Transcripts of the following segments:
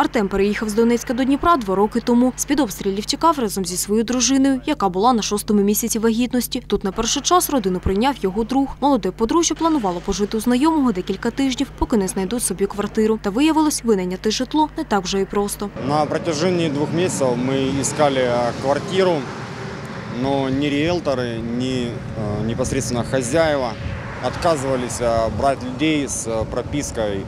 Артем переїхав з Донецька до Дніпра 2 роки тому. З-під обстрілів тікав разом зі своєю дружиною, яка була на 6-му місяці вагітності. Тут на перший час родину прийняв його друг. Молоде подружжя планувало пожити у знайомого декілька тижнів, поки не знайдуть собі квартиру. Та виявилось, винайняти житло не так вже і просто. На протяжении 2 месяцев ми шукали квартиру, але ні ріелтори, ні непосредственно хазяїва отказывались брать людей з пропискою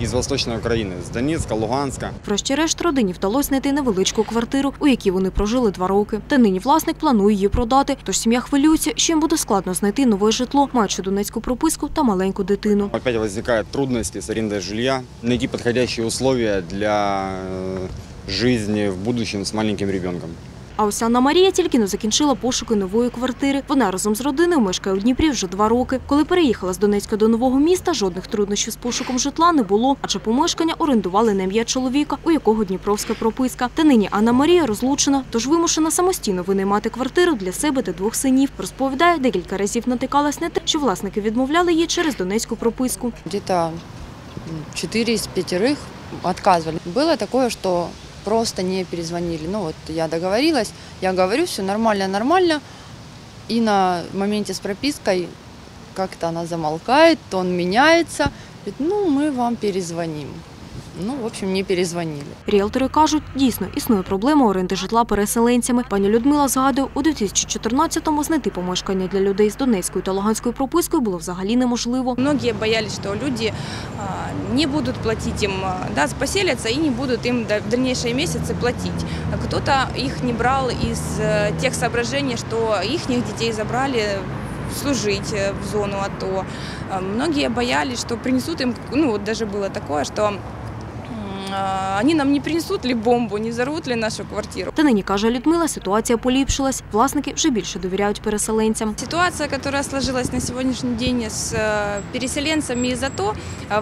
із Восточної України, з Донецька, Луганська. Врешті-решт родині вдалося знайти невеличку квартиру, у якій вони прожили 2 роки. Та нині власник планує її продати, тож сім'я хвилюється, що їм буде складно знайти нове житло, маючи донецьку прописку та маленьку дитину. Опять виникають трудності з орендою жилья, знайти підходящі умови для життя в будущем з маленьким дитинком. А ось Анна-Марія тільки-но закінчила пошуки нової квартири. Вона разом з родиною мешкає у Дніпрі вже 2 роки. Коли переїхала з Донецька до нового міста, жодних труднощів з пошуком житла не було, адже помешкання орендували на ім'я чоловіка, у якого дніпровська прописка. Та нині Анна-Марія розлучена, тож вимушена самостійно винаймати квартиру для себе та 2 синів. Розповідає, декілька разів натикалась на те, що власники відмовляли їй через донецьку прописку. Десь 4 з 5 відказували. Було таке, що просто не перезвонили. Ну вот я договорилась, я говорю, все нормально. И на моменте с пропиской как-то она замолкает, тон меняется. Говорит, ну мы вам перезвоним. Ну, в общем, не перезвонили. Ріелтори кажуть, дійсно, існує проблема оренди житла переселенцями. Пані Людмила згадує, у 2014-му знайти помешкання для людей з Донецькою та Луганською пропискою було взагалі неможливо. Многі боялись, що люди не будуть платити їм, поселяться і не будуть їм в дальніші місяці платити. Хтось їх не брав із тих соображень, що їхніх дітей забрали служить в зону АТО. Многі боялись, що принесуть їм, ну, навіть було таке, що вони нам не принесуть ли бомбу, не зарвуть ли нашу квартиру. Та нині, каже Людмила, ситуація поліпшилась. Власники вже більше довіряють переселенцям. Ситуація, яка сложилась на сьогоднішній день з переселенцями з АТО,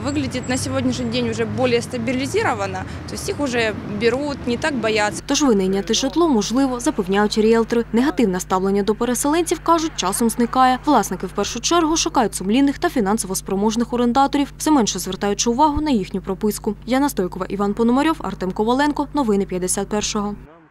виглядить на сьогоднішній день вже більш стабілізовано. Тобто їх вже беруть, не так бояться. Тож винайняти житло можливо, запевняють ріелтори. Негативне ставлення до переселенців, кажуть, часом зникає. Власники в першу чергу шукають сумлінних та фінансово спроможних орендаторів, все менше звертаючи увагу на їхню прописку. Пан Пономарьов, Артем Коваленко. Новини 51-го.